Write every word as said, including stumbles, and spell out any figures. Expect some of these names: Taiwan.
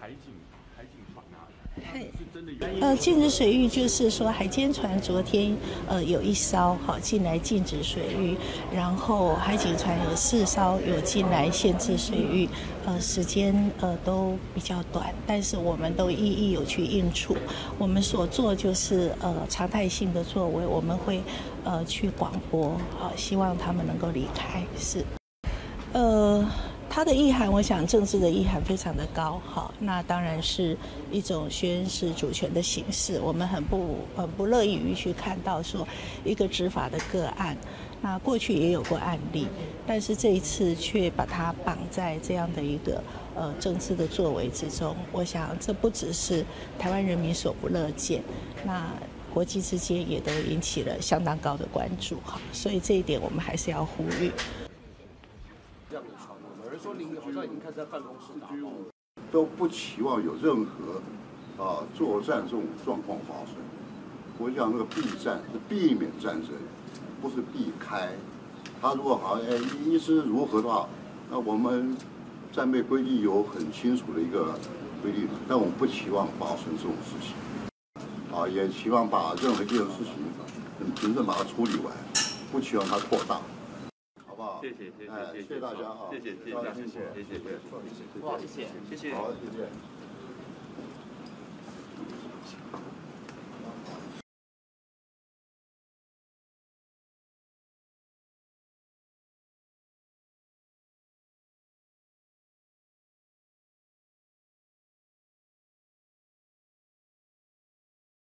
海警海警船啊，是真的有呃禁止水域，就是说海监船昨天呃有一艘哈进来禁止水域，然后海警船有四艘有进来限制水域，呃时间呃都比较短，但是我们都一一有去应处。我们所做就是呃常态性的作为，我们会呃去广播，好、呃、希望他们能够离开是，呃。它的意涵，我想政治的意涵非常的高，好，那当然是一种宣示主权的形式。我们很不很不乐意于去看到说一个执法的个案，那过去也有过案例，但是这一次却把它绑在这样的一个呃政治的作为之中。我想这不只是台湾人民所不乐见，那国际之间也都引起了相当高的关注，哈，所以这一点我们还是要呼吁。说您好像已经开始在办公室打包了，都不期望有任何啊作战这种状况发生。我想那个避战是避免战争，不是避开。他如果好像哎意思如何的话，那我们战备规定有很清楚的一个规定，但我们不期望发生这种事情。啊，也期望把任何一件事情平正把它处理完，不期望它扩大。谢谢谢谢谢谢大家啊！谢谢谢谢谢谢谢谢谢谢谢谢好谢谢。